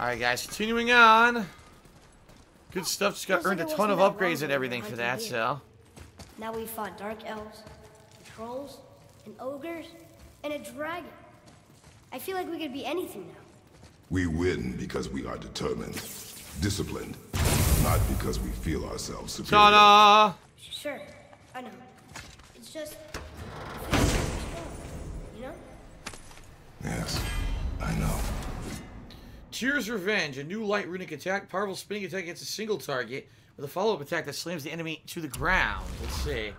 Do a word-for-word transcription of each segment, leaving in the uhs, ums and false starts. Alright guys, continuing on. Good stuff, just got earned a ton of upgrades and everything for that, so. Now we fought dark elves, trolls, and ogres, and a dragon. I feel like we could be anything now. We win because we are determined, disciplined, not because we feel ourselves superior. Ta-da! Sure, I know. It's just... you know? Yes, I know. Cheers' Revenge, a new light runic attack, powerful spinning attack against a single target, with a follow-up attack that slams the enemy to the ground. Let's see.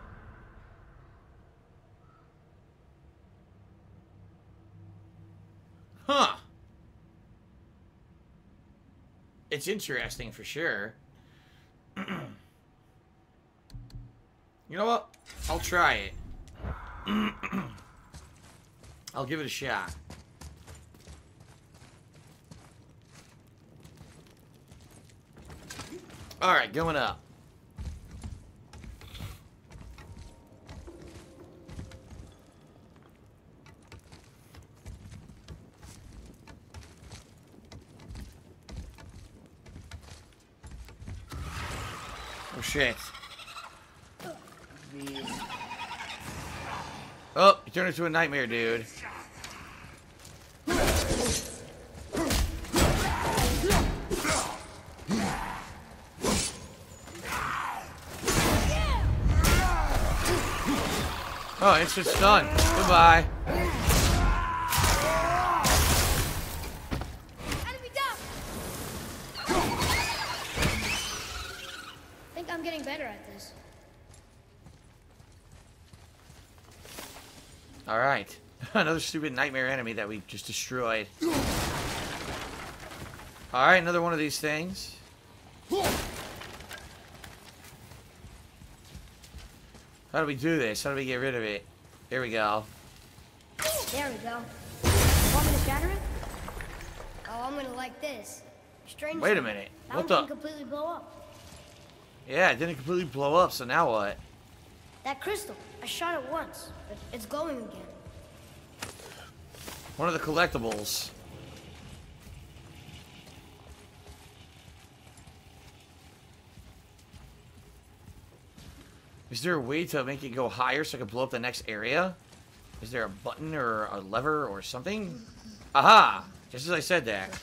Huh. It's interesting for sure. You know what? I'll try it. I'll give it a shot. Alright, going up. Oh shit. Oh, you turned into a nightmare, dude. Oh, it's just done. Goodbye. Enemy down. I think I'm getting better at this. All right. Another stupid nightmare enemy that we just destroyed. All right, another one of these things. How do we do this? How do we get rid of it? Here we go. There we go. Want me to shatter it? Oh, I'm gonna like this. Strange. Wait a minute. What the? That one didn't completely blow up. Yeah, it didn't completely blow up, so now what? That crystal. I shot it once, but it's glowing again. One of the collectibles. Is there a way to make it go higher so I can blow up the next area? Is there a button or a lever or something? Aha! Just as I said that.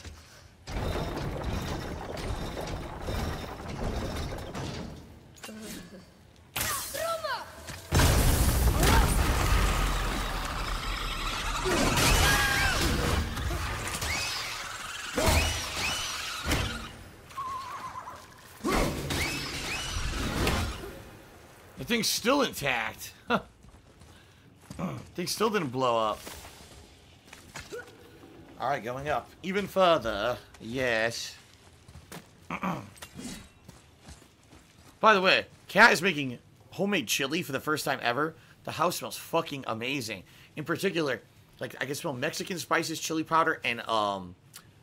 Thing's still intact. Huh. Thing still didn't blow up. All right, going up even further. Yes. By the way, Kat is making homemade chili for the first time ever. The house smells fucking amazing. In particular, like I can smell Mexican spices, chili powder, and um,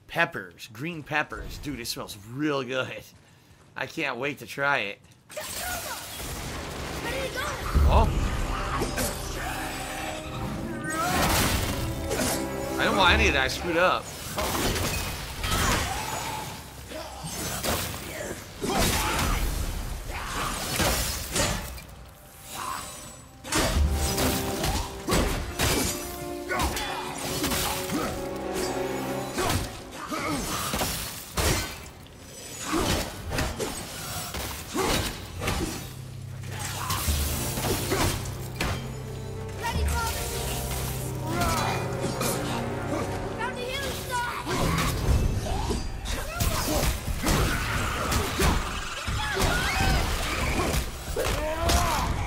peppers, green peppers. Dude, it smells real good. I can't wait to try it. Oh. I don't want any of that. I screwed up.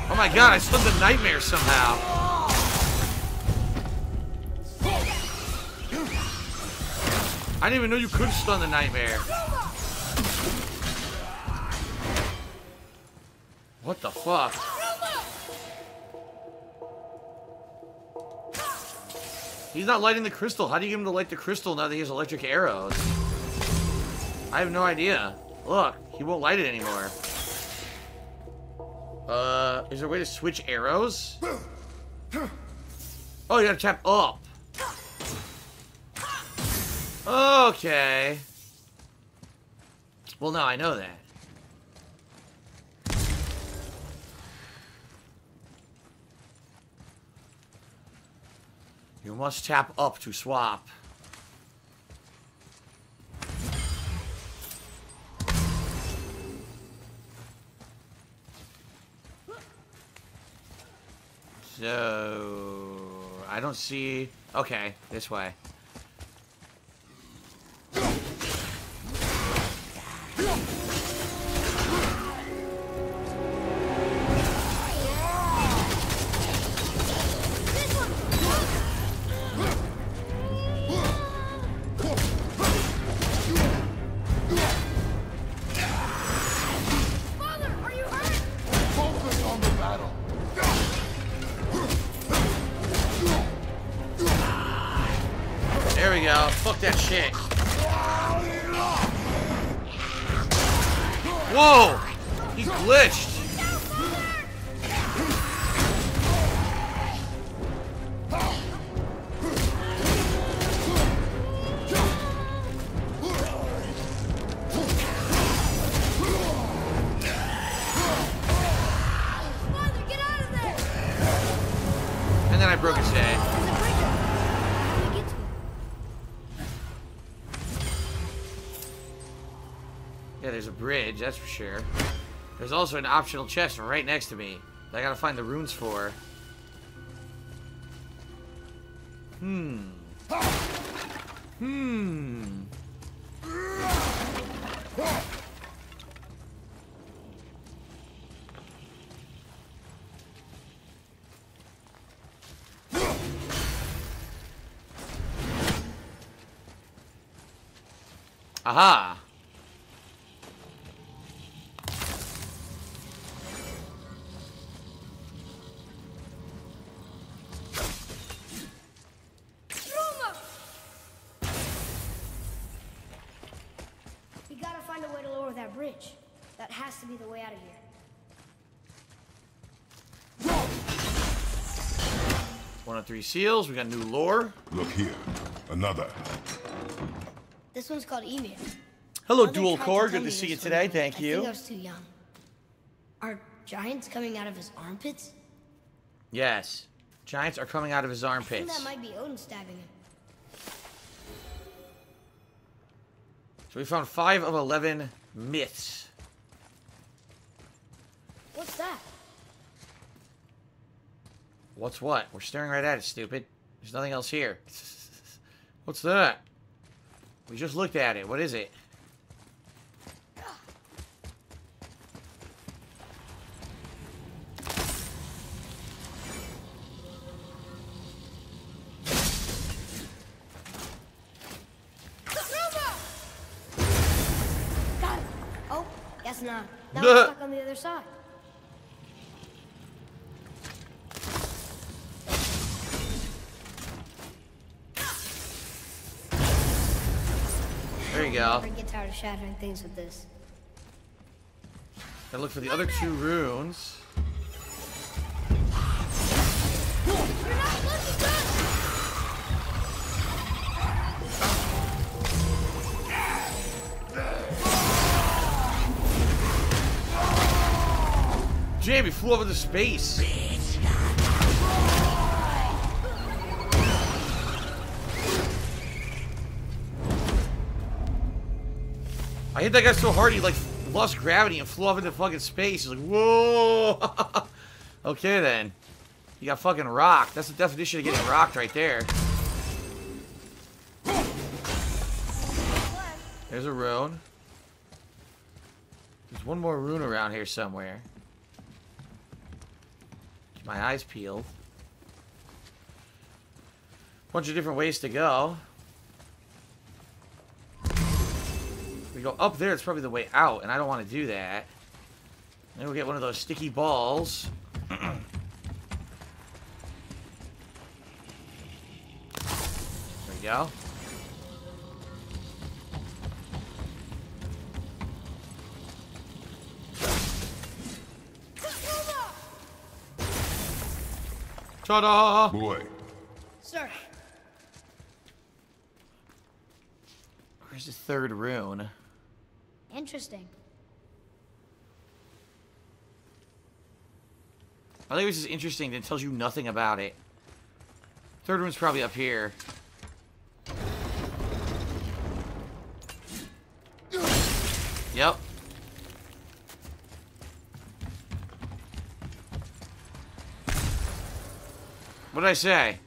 Oh my god, I slipped a nightmare somehow. I didn't even know you could stun the nightmare. What the fuck? He's not lighting the crystal. How do you get him to light the crystal now that he has electric arrows? I have no idea. Look, he won't light it anymore. Uh, is there a way to switch arrows? Oh, you gotta tap up. Okay. Well, now I know that. You must tap up to swap. So... I don't see... Okay, this way. Fuck that shit. Whoa! He glitched! Bridge, that's for sure. There's also an optional chest right next to me that I gotta find the runes for. Hmm. Hmm. Aha! Three seals. We got new lore. Look here, another. This one's called Eimir. Hello, Mother Dual Core. Good to see you today. Thank you. I think I was too young. Are giants coming out of his armpits? Yes, giants are coming out of his armpits. I think that might be Odin stabbing him. So we found five of eleven myths. What's that? What's what? We're staring right at it, stupid. There's nothing else here. What's that? We just looked at it. What is it? Got it. Oh, guess not. Now we're stuck on the other side. Go. I get tired of shattering things with this. I look for the other two runes. Jamie flew over the space. I hit that guy so hard he like lost gravity and flew off into fucking space. He's like, whoa! Okay then. You got fucking rocked. That's the definition of getting rocked right there. There's a rune. There's one more rune around here somewhere. Keep my eyes peeled. Bunch of different ways to go. We go up there, it's probably the way out, and I don't want to do that. Then we'll get one of those sticky balls. There we go. Ta-da! Boy. Sir. Where's the third rune? Interesting. I think this is interesting. It tells you nothing about it. Third room's probably up here. Yep. What did I say?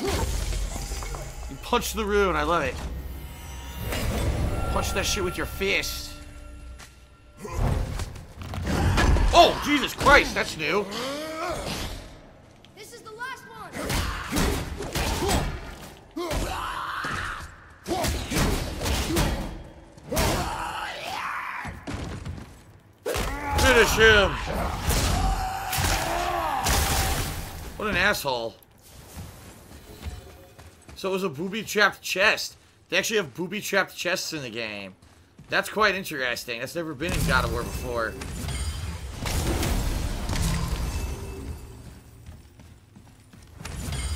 You punch the rune. I love it. Punch that shit with your fist. Oh, Jesus Christ, that's new. This is the last one. Finish him. What an asshole. So it was a booby-trapped chest. They actually have booby-trapped chests in the game. That's quite interesting. That's never been in God of War before.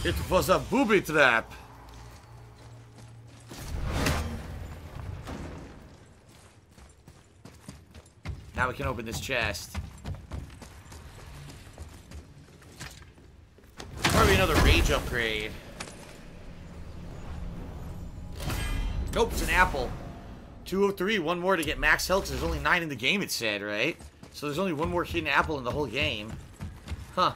It was a booby trap. Now we can open this chest. Probably another rage upgrade. Nope, it's an apple. two oh three, one more to get max health. There's only nine in the game, it said, right? So there's only one more hidden apple in the whole game. Huh.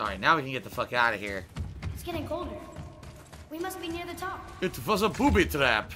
Alright, now we can get the fuck out of here. It's getting colder. We must be near the top. It was a booby trap.